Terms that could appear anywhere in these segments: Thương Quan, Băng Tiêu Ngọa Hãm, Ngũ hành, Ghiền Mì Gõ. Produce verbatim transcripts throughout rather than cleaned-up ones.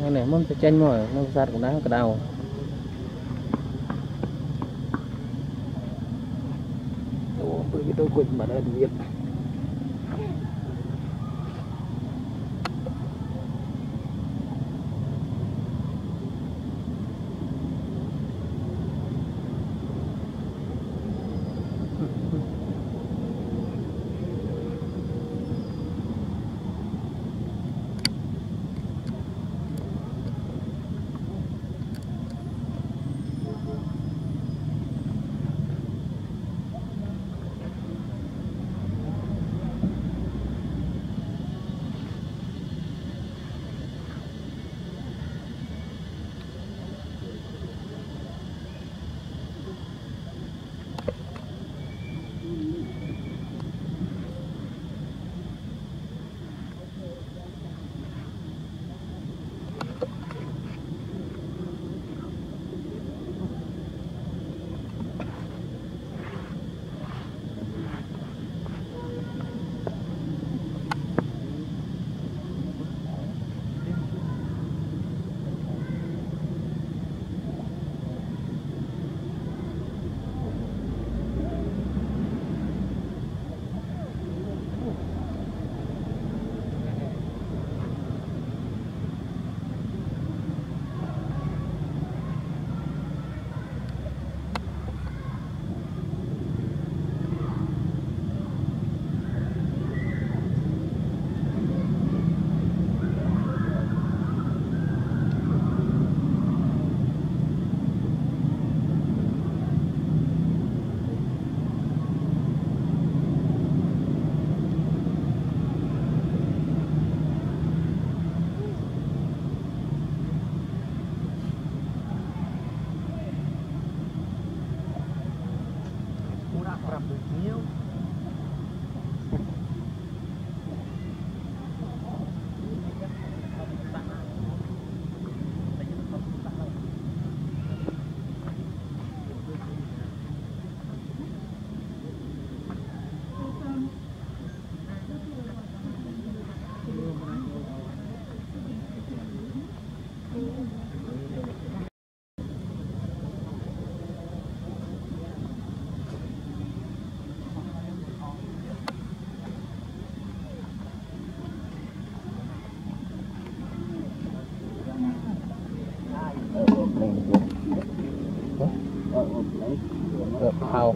cái này muốn phải chanh mỏi nó sát cũng đá cả đầu. Tôi quên mà nó điên. How?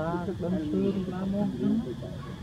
Hãy subscribe cho kênh Ghiền Mì Gõ để không bỏ lỡ những video hấp dẫn.